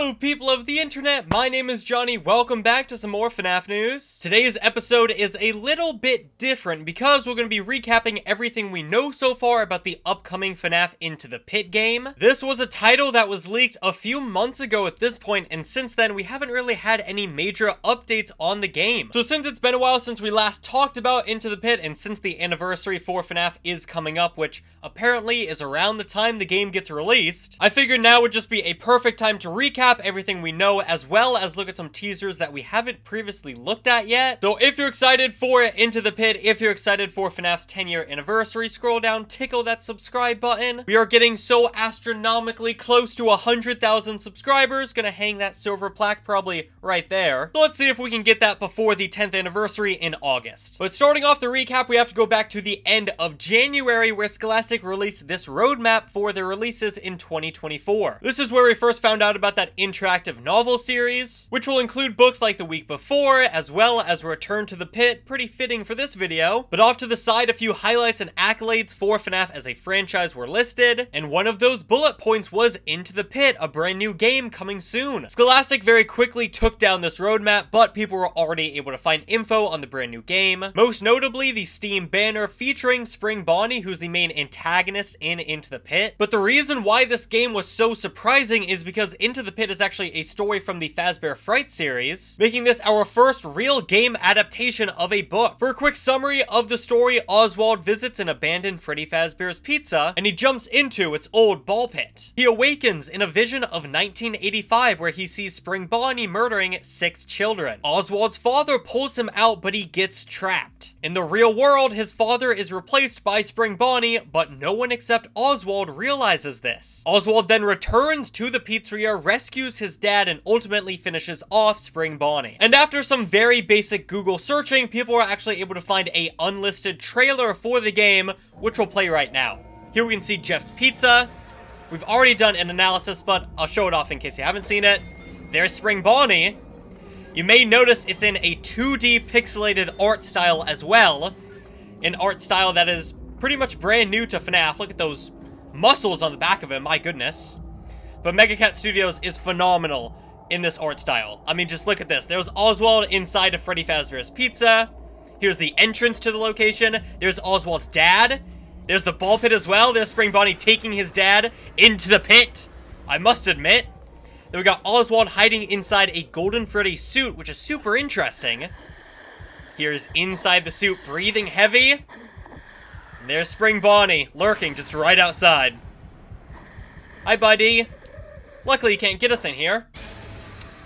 Hello, people of the internet! My name is Johnny, welcome back to some more FNAF news. Today's episode is a little bit different because we're going to be recapping everything we know so far about the upcoming FNAF Into the Pit game. This was a title that was leaked a few months ago at this point, and since then we haven't really had any major updates on the game. So since it's been a while since we last talked about Into the Pit, and since the anniversary for FNAF is coming up, which apparently is around the time the game gets released, I figured now would just be a perfect time to recap everything we know, as well as look at some teasers that we haven't previously looked at yet. So if you're excited for Into the Pit, if you're excited for FNAF's 10-year anniversary, scroll down, tickle that subscribe button. We are getting so astronomically close to 100,000 subscribers, gonna hang that silver plaque probably right there. So let's see if we can get that before the 10th anniversary in August. But starting off the recap, we have to go back to the end of January, where Scholastic released this roadmap for their releases in 2024. This is where we first found out about that interactive novel series, which will include books like The Week Before, as well as Return to the Pit, pretty fitting for this video. But off to the side, a few highlights and accolades for FNAF as a franchise were listed, and one of those bullet points was Into the Pit, a brand new game coming soon. Scholastic very quickly took down this roadmap, but people were already able to find info on the brand new game, most notably the Steam banner featuring Spring Bonnie, who's the main antagonist in Into the Pit. But the reason why this game was so surprising is because Into the Pit is actually a story from the Fazbear Fright series, making this our first real game adaptation of a book. For a quick summary of the story, Oswald visits an abandoned Freddy Fazbear's Pizza, and he jumps into its old ball pit. He awakens in a vision of 1985 where he sees Spring Bonnie murdering 6 children. Oswald's father pulls him out, but he gets trapped. In the real world, his father is replaced by Spring Bonnie, but no one except Oswald realizes this. Oswald then returns to the pizzeria, rescues his dad, and ultimately finishes off Spring Bonnie. And after some very basic Google searching, people were actually able to find an unlisted trailer for the game, which we'll play right now. Here we can see Jeff's Pizza. We've already done an analysis, but I'll show it off in case you haven't seen it. There's Spring Bonnie. You may notice it's in a 2D pixelated art style as well, an art style that is pretty much brand new to FNAF. Look at those muscles on the back of him, my goodness. But Mega Cat Studios is phenomenal in this art style. I mean, just look at this. There's Oswald inside of Freddy Fazbear's Pizza. Here's the entrance to the location. There's Oswald's dad. There's the ball pit as well. There's Spring Bonnie taking his dad into the pit, I must admit. Then we got Oswald hiding inside a Golden Freddy suit, which is super interesting. Here's inside the suit, breathing heavy. And there's Spring Bonnie lurking just right outside. Hi, buddy. Luckily, you can't get us in here.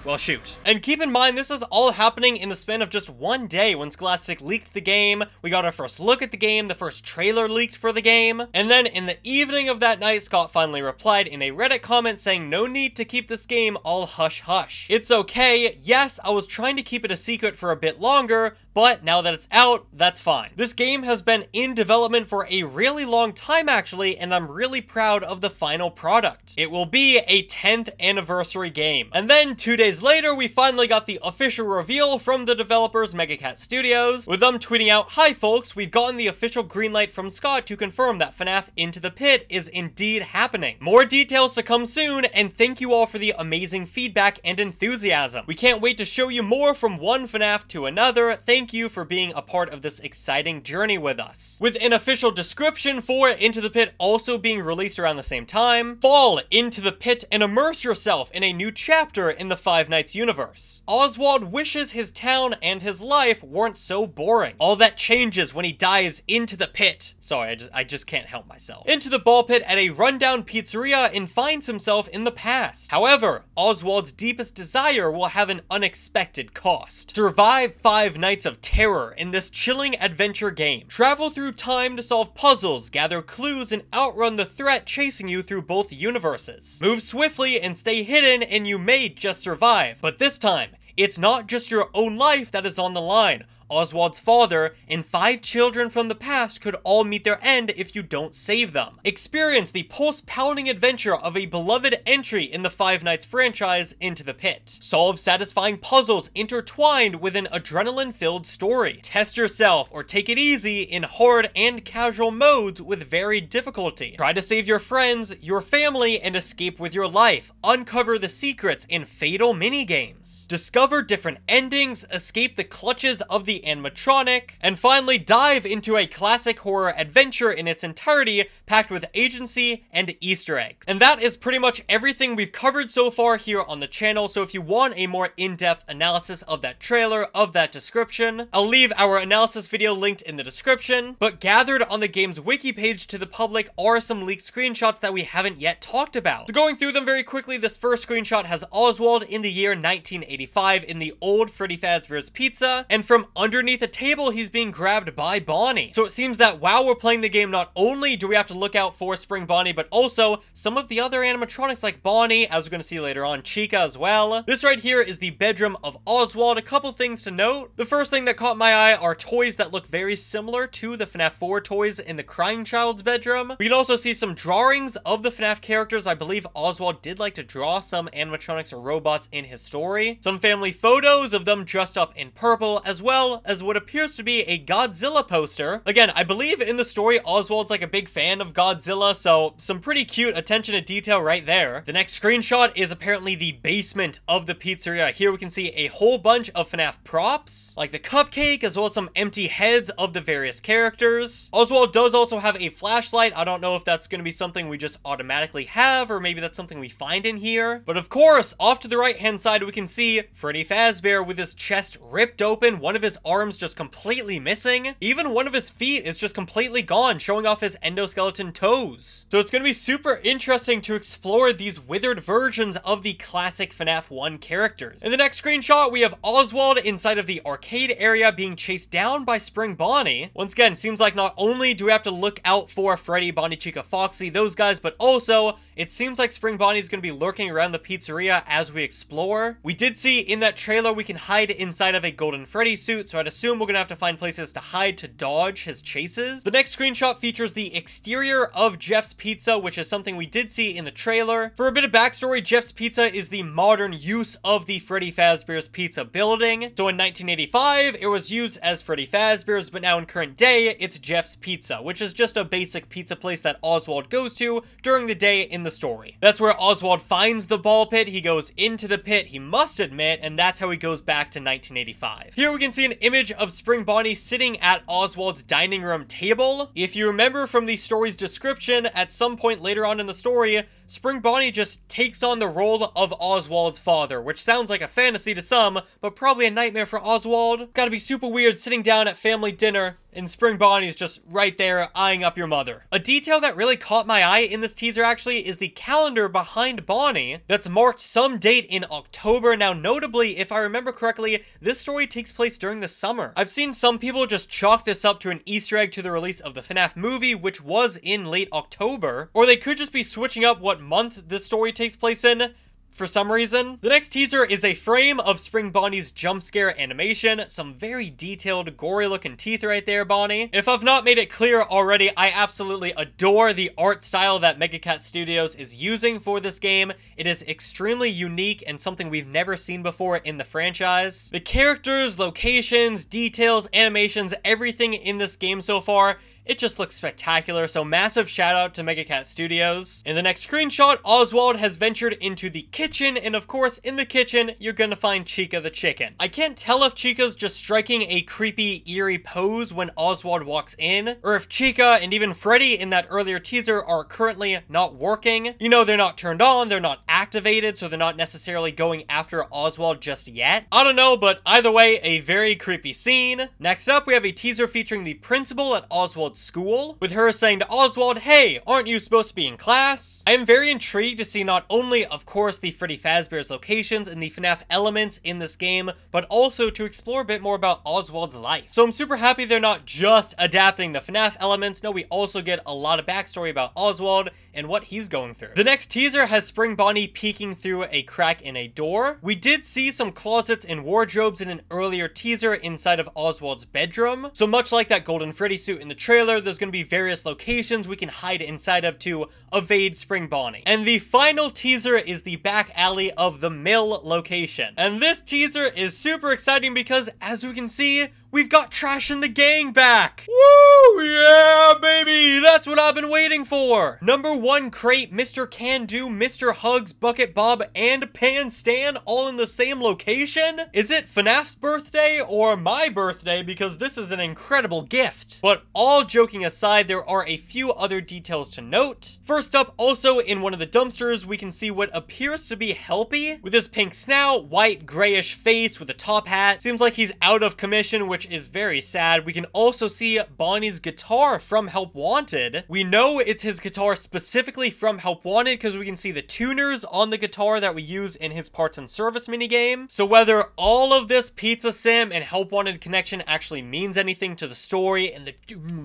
Well, shoot. And keep in mind, this is all happening in the span of just one day. When Scholastic leaked the game, we got our first look at the game, the first trailer leaked for the game, and then in the evening of that night, Scott finally replied in a Reddit comment saying, "No need to keep this game all hush hush. It's okay. Yes, I was trying to keep it a secret for a bit longer, but now that it's out, that's fine." This game has been in development for a really long time, actually, and I'm really proud of the final product. It will be a 10th anniversary game. And then 2 days later, we finally got the official reveal from the developers, Mega Cat Studios, with them tweeting out, "Hi folks, we've gotten the official greenlight from Scott to confirm that FNAF Into the Pit is indeed happening. More details to come soon, and thank you all for the amazing feedback and enthusiasm. We can't wait to show you more from one FNAF to another. Thank you for being a part of this exciting journey with us." With an official description for Into the Pit also being released around the same time. "Fall into the pit and immerse yourself in a new chapter in the Five Nights universe. Oswald wishes his town and his life weren't so boring. All that changes when he dives into the pit." Sorry, I just can't help myself. "Into the ball pit at a rundown pizzeria and finds himself in the past. However, Oswald's deepest desire will have an unexpected cost. Survive 5 nights of terror in this chilling adventure game. Travel through time to solve puzzles, gather clues, and outrun the threat chasing you through both universes. Move swiftly and stay hidden, and you may just survive. But this time, it's not just your own life that is on the line. Oswald's father, and 5 children from the past could all meet their end if you don't save them. Experience the pulse-pounding adventure of a beloved entry in the Five Nights franchise, Into the Pit. Solve satisfying puzzles intertwined with an adrenaline-filled story. Test yourself or take it easy in hard and casual modes with varied difficulty. Try to save your friends, your family, and escape with your life. Uncover the secrets in fatal minigames. Discover different endings, escape the clutches of the animatronic, and finally dive into a classic horror adventure in its entirety, packed with agency and Easter eggs. And that is pretty much everything we've covered so far here on the channel, so if you want a more in-depth analysis of that trailer, of that description, I'll leave our analysis video linked in the description. But gathered on the game's wiki page to the public are some leaked screenshots that we haven't yet talked about. So going through them very quickly, this first screenshot has Oswald in the year 1985 in the old Freddy Fazbear's Pizza, and from underneath a table he's being grabbed by Bonnie. So it seems that while we're playing the game, not only do we have to look out for Spring Bonnie, but also some of the other animatronics like Bonnie, as we're going to see later on, Chica as well. This right here is the bedroom of Oswald. A couple things to note. The first thing that caught my eye are toys that look very similar to the FNAF 4 toys in the crying child's bedroom. We can also see some drawings of the FNAF characters. I believe Oswald did like to draw some animatronics or robots in his story. Some family photos of them dressed up in purple, as well as what appears to be a Godzilla poster. Again, I believe in the story Oswald's like a big fan of Godzilla, so some pretty cute attention to detail right there. The next screenshot is apparently the basement of the pizzeria. Here we can see a whole bunch of FNAF props, like the cupcake, as well as some empty heads of the various characters. Oswald does also have a flashlight. I don't know if that's going to be something we just automatically have, or maybe that's something we find in here. But of course, off to the right-hand side, we can see Freddy Fazbear with his chest ripped open, one of his arms just completely missing. Even one of his feet is just completely gone, showing off his endoskeleton toes. So it's going to be super interesting to explore these withered versions of the classic FNAF 1 characters. In the next screenshot, we have Oswald inside of the arcade area being chased down by Spring Bonnie. Once again, seems like not only do we have to look out for Freddy, Bonnie, Chica, Foxy, those guys, but also it seems like Spring Bonnie is going to be lurking around the pizzeria as we explore. We did see in that trailer we can hide inside of a Golden Freddy suit, so I'd assume we're going to have to find places to hide to dodge his chases. The next screenshot features the exterior of Jeff's Pizza, which is something we did see in the trailer. For a bit of backstory, Jeff's Pizza is the modern use of the Freddy Fazbear's Pizza building. So in 1985, it was used as Freddy Fazbear's, but now in current day, it's Jeff's Pizza, which is just a basic pizza place that Oswald goes to during the day in the story. That's where Oswald finds the ball pit. He goes into the pit, he must admit, and that's how he goes back to 1985. Here we can see an image of Spring Bonnie sitting at Oswald's dining room table. If you remember from the story's description, at some point later on in the story, Spring Bonnie just takes on the role of Oswald's father, which sounds like a fantasy to some, but probably a nightmare for Oswald. It's gotta be super weird sitting down at family dinner and Spring Bonnie is just right there eyeing up your mother. A detail that really caught my eye in this teaser actually is the calendar behind Bonnie that's marked some date in October. Now notably, if I remember correctly, this story takes place during the summer. I've seen some people just chalk this up to an Easter egg to the release of the FNAF movie, which was in late October, or they could just be switching up what month this story takes place in for some reason. The next teaser is a frame of Spring Bonnie's jump scare animation. Some very detailed, gory looking teeth right there, Bonnie. If I've not made it clear already, I absolutely adore the art style that Mega Cat Studios is using for this game. It is extremely unique and something we've never seen before in the franchise. The characters, locations, details, animations, everything in this game so far, it just looks spectacular, so massive shout out to Mega Cat Studios. In the next screenshot, Oswald has ventured into the kitchen, and of course, in the kitchen, you're gonna find Chica the chicken. I can't tell if Chica's just striking a creepy, eerie pose when Oswald walks in, or if Chica and even Freddy in that earlier teaser are currently not working. You know, they're not turned on, they're not activated, so they're not necessarily going after Oswald just yet. I don't know, but either way, a very creepy scene. Next up, we have a teaser featuring the principal at Oswald's Oswald's school, with her saying to Oswald, hey, aren't you supposed to be in class? I am very intrigued to see not only, of course, the Freddy Fazbear's locations and the FNAF elements in this game, but also to explore a bit more about Oswald's life. So I'm super happy they're not just adapting the FNAF elements, no, we also get a lot of backstory about Oswald and what he's going through. The next teaser has Spring Bonnie peeking through a crack in a door. We did see some closets and wardrobes in an earlier teaser inside of Oswald's bedroom. So much like that Golden Freddy suit in the trailer, there's going to be various locations we can hide inside of to evade Spring Bonnie. And the final teaser is the back alley of the mill location. And this teaser is super exciting because, as we can see, we've got Trash and the Gang back! Woo! Yeah, baby! That's what I've been waiting for! Number 1 crate, Mr. Can-Do, Mr. Hugs, Bucket Bob, and Pan Stan all in the same location? Is it FNAF's birthday or my birthday? Because this is an incredible gift. But all joking aside, there are a few other details to note. First up, also in one of the dumpsters, we can see what appears to be Helpy with his pink snout, white grayish face with a top hat. Seems like he's out of commission, which is very sad. We can also see Bonnie's guitar from Help Wanted. We know it's his guitar specifically from Help Wanted because we can see the tuners on the guitar that we use in his parts and service minigame. So whether all of this Pizza Sim and Help Wanted connection actually means anything to the story and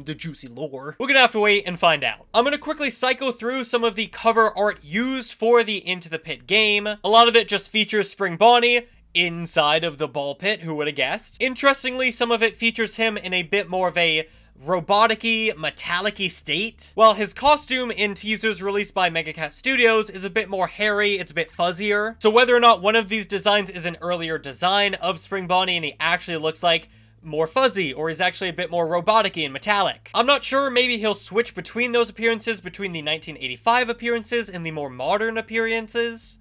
the juicy lore, we're gonna have to wait and find out. I'm gonna quickly cycle through some of the cover art used for the Into the Pit game. A lot of it just features Spring Bonnie inside of the ball pit, who would have guessed? Interestingly, some of it features him in a bit more of a robotic-y, metallic-y state. While his costume in teasers released by Mega Cat Studios is a bit more hairy, it's a bit fuzzier. So whether or not one of these designs is an earlier design of Spring Bonnie and he actually looks like more fuzzy, or is actually a bit more robotic-y and metallic, I'm not sure. Maybe he'll switch between those appearances, between the 1985 appearances and the more modern appearances.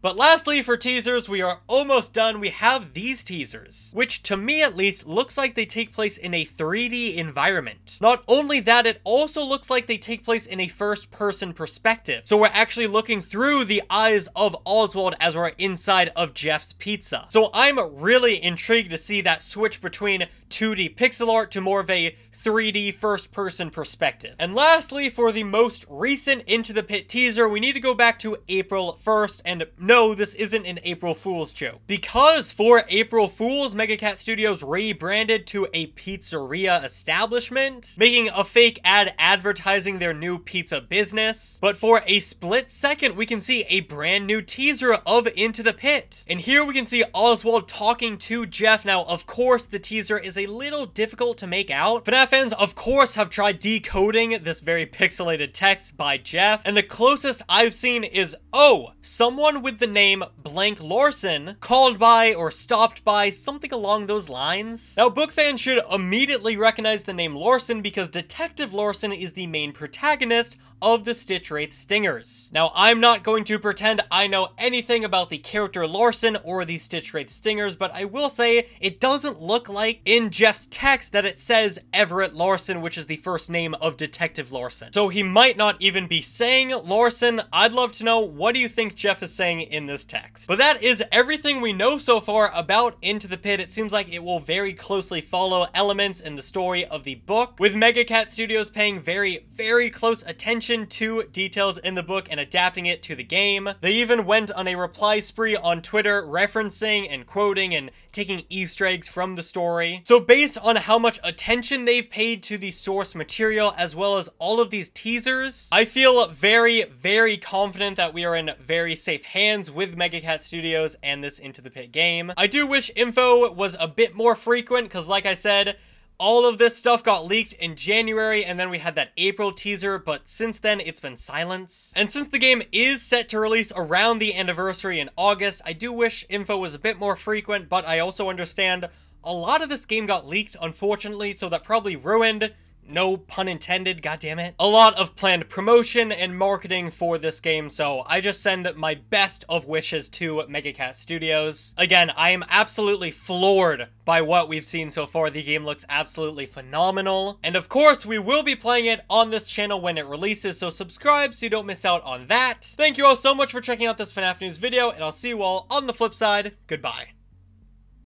But lastly, for teasers, we are almost done. We have these teasers, which to me at least looks like they take place in a 3D environment. Not only that, it also looks like they take place in a first-person perspective. So we're actually looking through the eyes of Oswald as we're inside of Jeff's Pizza. So I'm really intrigued to see that switch between 2D pixel art to more of a 3D first-person perspective. And lastly, for the most recent Into the Pit teaser, we need to go back to April 1st, and no, this isn't an April Fool's joke. Because for April Fool's, Mega Cat Studios rebranded to a pizzeria establishment, making a fake ad advertising their new pizza business. But for a split second, we can see a brand new teaser of Into the Pit. And here we can see Oswald talking to Jeff. Now, of course, the teaser is a little difficult to make out. FNAF fans, of course, have tried decoding this very pixelated text by Jeff, and the closest I've seen is, oh, someone with the name Blank Larson called by or stopped by, something along those lines. Now, book fans should immediately recognize the name Larson because Detective Larson is the main protagonist of the Stitch Wraith Stingers. Now, I'm not going to pretend I know anything about the character Larson or the Stitch Wraith Stingers, but I will say it doesn't look like in Jeff's text that it says Everett Larson, which is the first name of Detective Larson. So he might not even be saying Larson. I'd love to know, what do you think Jeff is saying in this text? But that is everything we know so far about Into the Pit. It seems like it will very closely follow elements in the story of the book, with Mega Cat Studios paying very, very close attention to details in the book and adapting it to the game. They even went on a reply spree on Twitter referencing and quoting and taking Easter eggs from the story. So based on how much attention they've paid to the source material as well as all of these teasers, I feel very, very confident that we are in very safe hands with Mega Cat Studios and this Into the Pit game. I do wish info was a bit more frequent because, like I said, all of this stuff got leaked in January, and then we had that April teaser, but since then it's been silence. And since the game is set to release around the anniversary in August, I do wish info was a bit more frequent, but I also understand a lot of this game got leaked, unfortunately, so that probably ruined, no pun intended, goddammit, a lot of planned promotion and marketing for this game. So I just send my best of wishes to Mega Cat Studios. Again, I am absolutely floored by what we've seen so far. The game looks absolutely phenomenal. And of course, we will be playing it on this channel when it releases, so subscribe so you don't miss out on that. Thank you all so much for checking out this FNAF News video, and I'll see you all on the flip side. Goodbye.